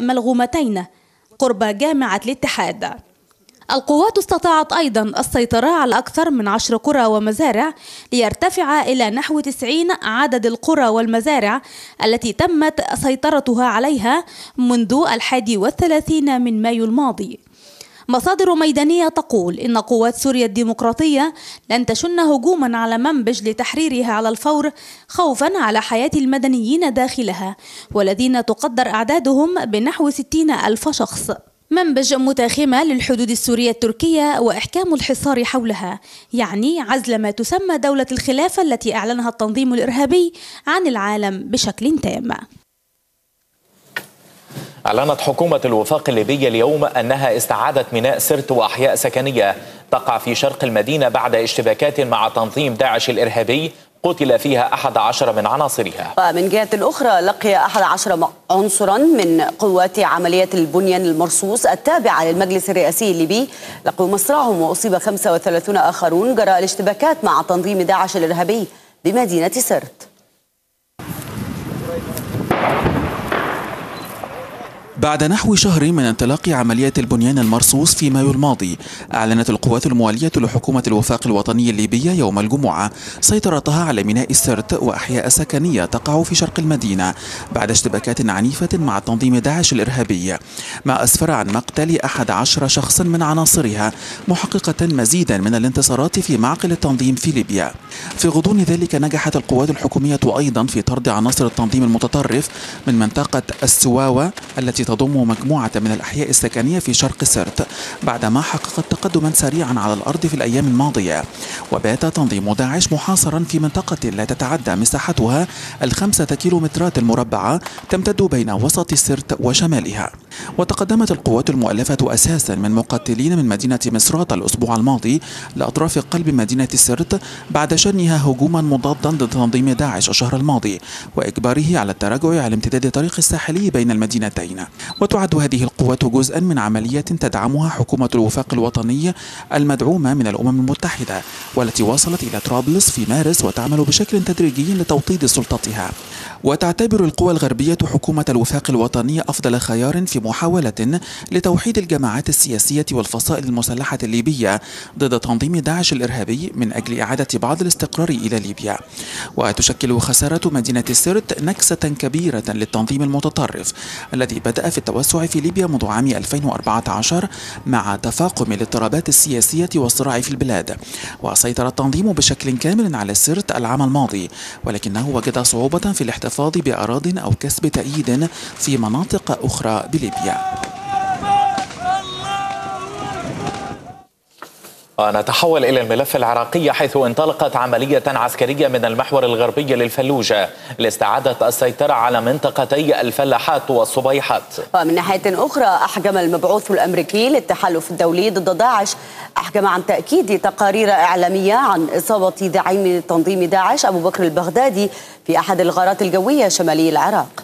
ملغومتين قرب جامعة الاتحاد. القوات استطاعت أيضا السيطرة على أكثر من 10 قرى ومزارع، ليرتفع إلى نحو 90 عدد القرى والمزارع التي تمت سيطرتها عليها منذ 31 من مايو الماضي. مصادر ميدانية تقول إن قوات سوريا الديمقراطية لن تشن هجوما على منبج لتحريرها على الفور، خوفا على حياة المدنيين داخلها والذين تقدر أعدادهم بنحو 60,000 شخص. منبج متاخمة للحدود السورية التركية وإحكام الحصار حولها يعني عزل ما تسمى دولة الخلافة التي أعلنها التنظيم الإرهابي عن العالم بشكل تام. أعلنت حكومة الوفاق الليبية اليوم أنها استعادت ميناء سرت وأحياء سكنية تقع في شرق المدينة بعد اشتباكات مع تنظيم داعش الإرهابي قتل فيها 11 من عناصرها. ومن جهة أخرى لقي 11 عنصرا من قوات عملية البنيان المرصوص التابعة للمجلس الرئاسي الليبي، لقوا مصرعهم وأصيب 35 آخرون جراء الاشتباكات مع تنظيم داعش الإرهابي بمدينة سرت. بعد نحو شهر من انطلاق عملية البنيان المرصوص في مايو الماضي، أعلنت القوات الموالية لحكومة الوفاق الوطني الليبية يوم الجمعة سيطرتها على ميناء السرت وأحياء سكنية تقع في شرق المدينة بعد اشتباكات عنيفة مع تنظيم داعش الإرهابي، ما أسفر عن مقتل 11 شخصا من عناصرها، محققة مزيدا من الانتصارات في معقل التنظيم في ليبيا. في غضون ذلك نجحت القوات الحكومية أيضا في طرد عناصر التنظيم المتطرف من منطقة السواوة التي تضم مجموعة من الأحياء السكنية في شرق سرت، بعدما حققت تقدما سريعا على الأرض في الأيام الماضية. وبات تنظيم داعش محاصرا في منطقة لا تتعدى مساحتها 5 كيلومترات المربعة تمتد بين وسط سرت وشمالها. وتقدمت القوات المؤلفة أساسا من مقاتلين من مدينة مصرات الأسبوع الماضي لأطراف قلب مدينة سرت بعد شنها هجوما مضادا ضد تنظيم داعش الشهر الماضي وإجباره على التراجع على امتداد الطريق الساحلي بين المدينتين. وتعد هذه القوات جزءا من عملية تدعمها حكومة الوفاق الوطني المدعومة من الأمم المتحدة، والتي وصلت إلى طرابلس في مارس وتعمل بشكل تدريجي لتوطيد سلطتها. وتعتبر القوى الغربية حكومة الوفاق الوطني أفضل خيار في محاولة لتوحيد الجماعات السياسية والفصائل المسلحة الليبية ضد تنظيم داعش الإرهابي من أجل إعادة بعض الاستقرار إلى ليبيا. وتشكل خسارة مدينة سرت نكسة كبيرة للتنظيم المتطرف الذي بدأ في التوسع في ليبيا منذ عام 2014 مع تفاقم الاضطرابات السياسية والصراع في البلاد. وسيطر التنظيم بشكل كامل على سرت العام الماضي، ولكنه وجد صعوبة في الاحتفاظ بأراضٍ أو كسب تأييد في مناطق أخرى بليبيا. نتحول إلى الملف العراقي، حيث انطلقت عملية عسكرية من المحور الغربي للفلوجة لاستعادة السيطرة على منطقتي الفلاحات والصبيحات. ومن ناحية أخرى أحجم المبعوث الأمريكي للتحالف الدولي ضد داعش أحجم عن تأكيد تقارير إعلامية عن إصابة زعيم تنظيم داعش أبو بكر البغدادي في أحد الغارات الجوية شمالي العراق.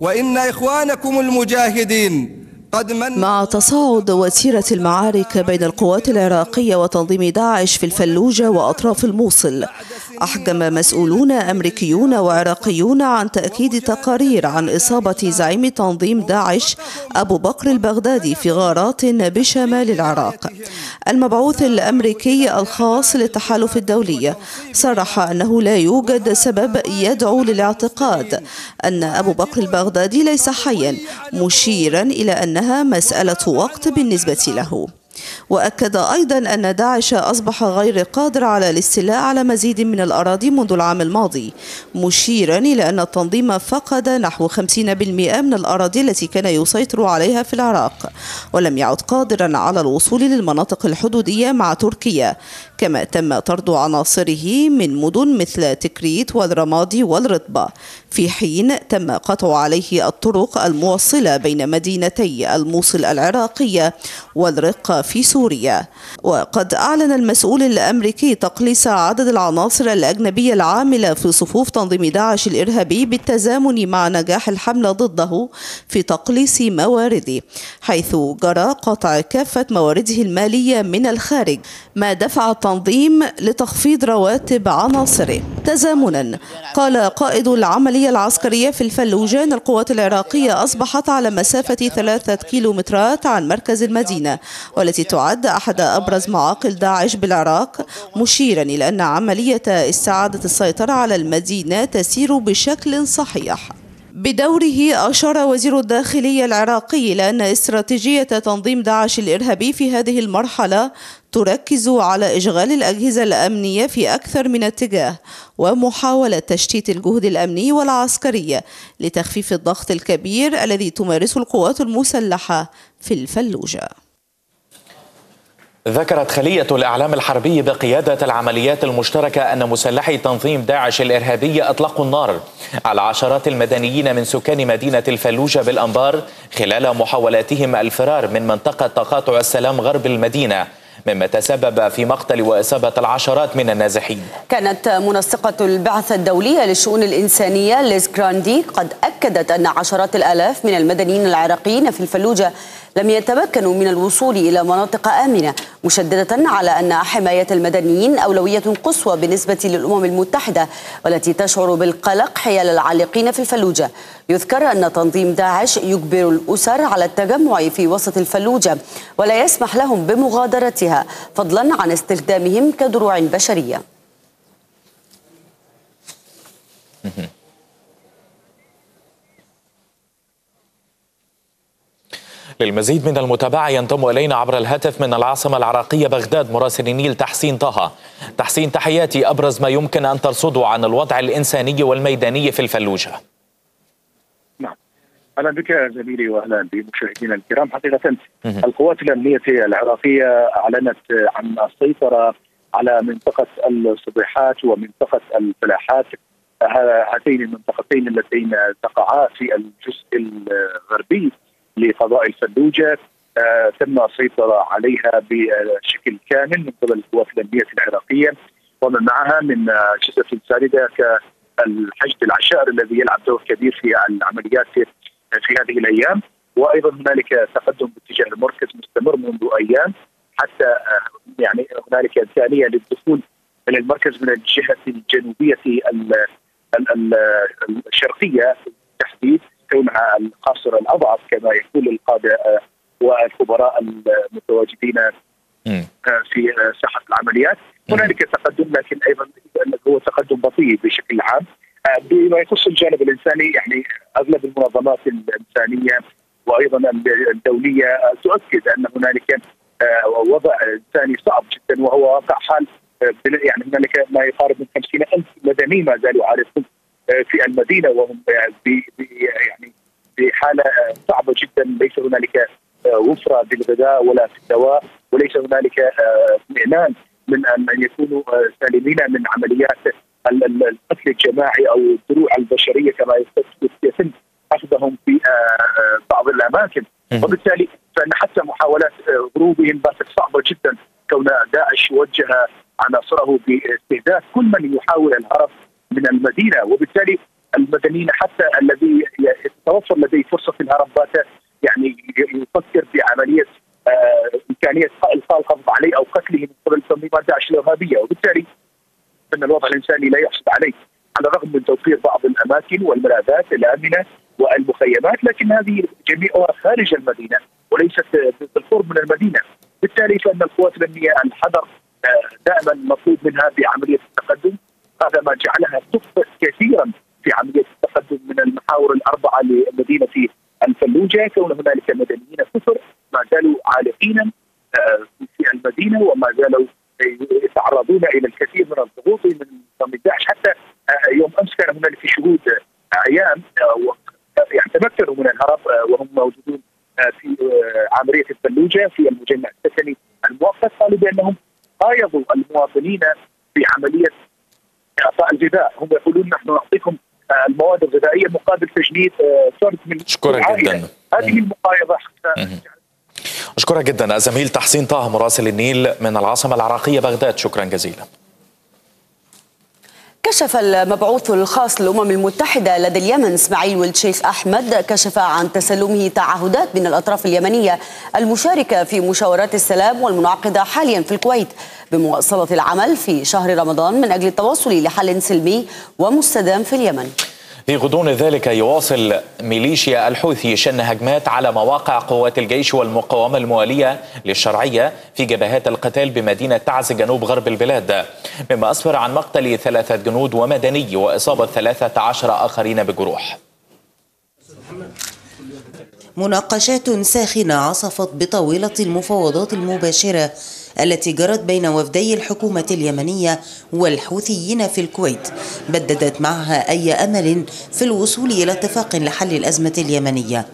وإن إخوانكم المجاهدين مع تصاعد وتيرة المعارك بين القوات العراقية وتنظيم داعش في الفلوجة وأطراف الموصل، أحجم مسؤولون أمريكيون وعراقيون عن تأكيد تقارير عن إصابة زعيم تنظيم داعش أبو بكر البغدادي في غارات بشمال العراق. المبعوث الأمريكي الخاص للتحالف الدولي صرح أنه لا يوجد سبب يدعو للاعتقاد أن أبو بكر البغدادي ليس حيا، مشيرا إلى أنها مسألة وقت بالنسبة له. وأكد أيضا أن داعش أصبح غير قادر على الاستيلاء على مزيد من الأراضي منذ العام الماضي، مشيرا إلى أن التنظيم فقد نحو 50% من الأراضي التي كان يسيطر عليها في العراق، ولم يعد قادرا على الوصول للمناطق الحدودية مع تركيا، كما تم طرد عناصره من مدن مثل تكريت والرمادي والرطبة، في حين تم قطع عليه الطرق الموصلة بين مدينتي الموصل العراقية والرقة في سوريا. وقد أعلن المسؤول الأمريكي تقليص عدد العناصر الأجنبية العاملة في صفوف تنظيم داعش الإرهابي بالتزامن مع نجاح الحملة ضده في تقليص موارده، حيث جرى قطع كافة موارده المالية من الخارج، ما دفع التنظيم لتخفيض رواتب عناصره تزامنا. قال قائد العملية العسكرية في الفلوجان: القوات العراقية أصبحت على مسافة 3 كيلومترات عن مركز المدينة، والتي تعد أحد أبرز معاقل داعش بالعراق، مشيرا إلى أن عملية استعادة السيطرة على المدينة تسير بشكل صحيح. بدوره أشار وزير الداخلية العراقي إلى أن استراتيجية تنظيم داعش الإرهابي في هذه المرحلة تركز على إشغال الأجهزة الأمنية في أكثر من اتجاه، ومحاولة تشتيت الجهد الأمني والعسكري لتخفيف الضغط الكبير الذي تمارسه القوات المسلحة في الفلوجة. ذكرت خلية الإعلام الحربي بقيادة العمليات المشتركة أن مسلحي تنظيم داعش الإرهابي أطلقوا النار على عشرات المدنيين من سكان مدينة الفلوجة بالأنبار خلال محاولاتهم الفرار من منطقة تقاطع السلام غرب المدينة، مما تسبب في مقتل وإصابة العشرات من النازحين. كانت منسقة البعثة الدولية للشؤون الإنسانية ليز جراندي قد أكدت أن عشرات الآلاف من المدنيين العراقيين في الفلوجة لم يتمكنوا من الوصول إلى مناطق آمنة، مشددة على أن حماية المدنيين أولوية قصوى بالنسبة للأمم المتحدة، والتي تشعر بالقلق حيال العالقين في الفلوجة. يذكر أن تنظيم داعش يجبر الأسر على التجمع في وسط الفلوجة ولا يسمح لهم بمغادرتها، فضلا عن استخدامهم كدروع بشرية. للمزيد من المتابعة ينضم إلينا عبر الهاتف من العاصمة العراقية بغداد مراسل النيل تحسين طه. تحسين، تحياتي. أبرز ما يمكن أن ترصده عن الوضع الإنساني والميداني في الفلوجة. نعم، أهلا بك زميلي وأهلا بمشاهدينا الكرام. حقيقة القوات الأمنية العراقية أعلنت عن السيطرة على منطقة الصبيحات ومنطقة الفلاحات، هاتين المنطقتين اللتين تقعا في الجزء الغربي لفضاء الفلوجة. تم السيطرة عليها بشكل كامل من قبل القوات الأمنية العراقية ومن معها من جثث ساردة كالحشد العشائر الذي يلعب دور كبير في العمليات في هذه الأيام. وأيضا هنالك تقدم باتجاه المركز مستمر منذ أيام، حتى يعني هنالك إمكانية للدخول إلى المركز من الجهة الجنوبية الشرقية بالتحديد، كونها القاصرة الأضعف كما يقول القادة والخبراء المتواجدين في ساحة العمليات. هنالك تقدم، لكن أيضا هو تقدم بطيء بشكل عام. بما يخص الجانب الإنساني، يعني أغلب المنظمات الإنسانية وأيضا الدولية تؤكد أن هنالك وضع إنساني صعب جدا، وهو واقع حال. يعني هنالك ما يقارب من 50,000 مدني ما زالوا عارفون في المدينه، وهم يعني بحاله صعبه جدا. ليس هنالك وفره بالغذاء ولا في الدواء، وليس هنالك اطمئنان من ان يكونوا سالمين من عمليات القتل الجماعي او الدروع البشريه كما يتم اخذهم في بعض الاماكن. وبالتالي فان حتى محاولات هروبهم باتت صعبه جدا، كون داعش وجه عناصره باستهداف كل من يحاول الهرب من المدينه. وبالتالي المدنيين حتى الذي يتوفر لديه فرصه في الهرب بات يعني يفكر بعمليه امكانيه القاء القبض عليه او قتله من قبل تنظيمات داعش الارهابيه. وبالتالي ان الوضع الانساني لا يحسب عليه، على الرغم من توفير بعض الاماكن والملاذات الامنه والمخيمات، لكن هذه جميعها خارج المدينه وليست بالقرب من المدينه. بالتالي فان القوات الامنيه الحذر دائما مطلوب منها بعمليه التقدم، هذا ما جعلها تخطئ كثيرا في عمليه التقدم من المحاور الاربعه لمدينه الفلوجه، كون هنالك مدنيين كثر ما زالوا عالقين في المدينه وما زالوا يتعرضون الى الكثير من الضغوط من نظام داعش. حتى يوم امس كان هنالك شهود اعيان يعني تمكنوا من الهرب وهم موجودون في عمليه الفلوجه في المجمع السكني المؤقت، قالوا بانهم قايضوا المواطنين في عمليه اعطاء الغذاء. هم يقولون نحن نعطيكم المواد الغذائيه مقابل تجنيد فرد من العائله. هذه المقايضه أشكرك جدا الزميل تحسين طه مراسل النيل من العاصمة العراقية بغداد، شكرا جزيلا. كشف المبعوث الخاص للأمم المتحدة لدى اليمن اسماعيل ولد شيخ أحمد كشف عن تسلمه تعهدات من الأطراف اليمنية المشاركة في مشاورات السلام والمنعقدة حاليا في الكويت بمواصلة العمل في شهر رمضان من أجل التوصل لحل سلمي ومستدام في اليمن. في غضون ذلك يواصل ميليشيا الحوثي شن هجمات على مواقع قوات الجيش والمقاومة الموالية للشرعية في جبهات القتال بمدينة تعز جنوب غرب البلاد، مما أسفر عن مقتل 3 جنود ومدني وإصابة 13 آخرين بجروح. مناقشات ساخنة عصفت بطاولة المفاوضات المباشرة التي جرت بين وفدي الحكومة اليمنية والحوثيين في الكويت، بددت معها أي أمل في الوصول إلى اتفاق لحل الأزمة اليمنية.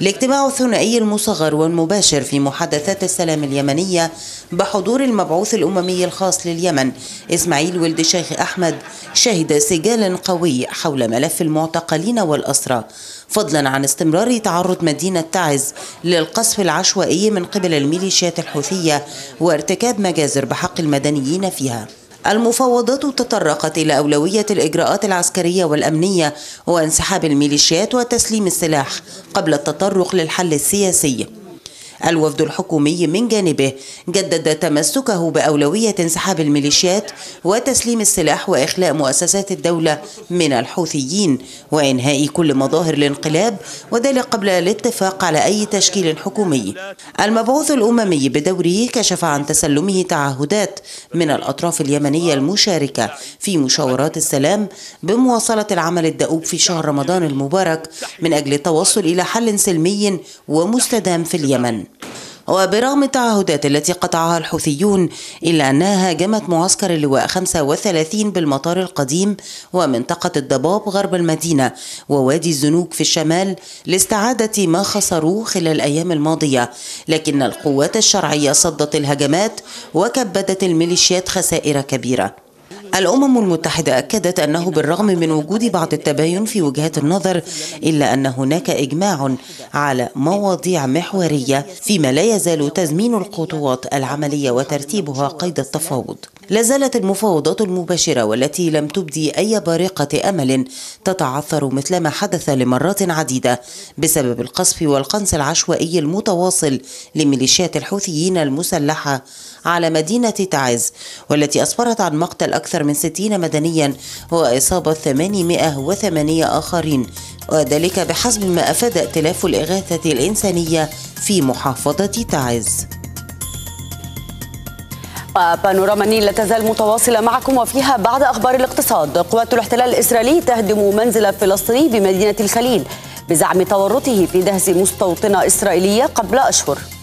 الاجتماع الثنائي المصغر والمباشر في محادثات السلام اليمنية بحضور المبعوث الأممي الخاص لليمن إسماعيل ولد شيخ أحمد شهد سجالا قوي حول ملف المعتقلين والأسرى، فضلا عن استمرار تعرض مدينة تعز للقصف العشوائي من قبل الميليشيات الحوثية وارتكاب مجازر بحق المدنيين فيها. المفاوضات تطرقت إلى أولوية الإجراءات العسكرية والأمنية وانسحاب الميليشيات وتسليم السلاح قبل التطرق للحل السياسي. الوفد الحكومي من جانبه جدد تمسكه بأولوية انسحاب الميليشيات وتسليم السلاح وإخلاء مؤسسات الدولة من الحوثيين وإنهاء كل مظاهر الانقلاب، وذلك قبل الاتفاق على أي تشكيل حكومي. المبعوث الأممي بدوره كشف عن تسلمه تعهدات من الأطراف اليمنية المشاركة في مشاورات السلام بمواصلة العمل الدؤوب في شهر رمضان المبارك من أجل التوصل إلى حل سلمي ومستدام في اليمن. وبرغم التعهدات التي قطعها الحوثيون إلا أنها هاجمت معسكر اللواء 35 بالمطار القديم ومنطقة الضباب غرب المدينة ووادي الزنوج في الشمال لاستعادة ما خسروه خلال الأيام الماضية، لكن القوات الشرعية صدت الهجمات وكبدت الميليشيات خسائر كبيرة. الأمم المتحدة أكدت أنه بالرغم من وجود بعض التباين في وجهات النظر إلا أن هناك إجماع على مواضيع محورية فيما لا يزال تزمين الخطوات العملية وترتيبها قيد التفاوض. لا زالت المفاوضات المباشرة والتي لم تبدي أي بارقة أمل تتعثر مثلما حدث لمرات عديدة بسبب القصف والقنص العشوائي المتواصل لميليشيات الحوثيين المسلحة على مدينة تعز، والتي أسفرت عن مقتل أكثر من 60 مدنيا وإصابة 808 آخرين، وذلك بحسب ما أفاد ائتلاف الإغاثة الإنسانية في محافظة تعز. بانوراما النيل لا تزال متواصلة معكم وفيها بعض أخبار الاقتصاد. قوات الاحتلال الإسرائيلي تهدم منزل فلسطيني بمدينة الخليل بزعم تورطه في دهس مستوطنة إسرائيلية قبل أشهر.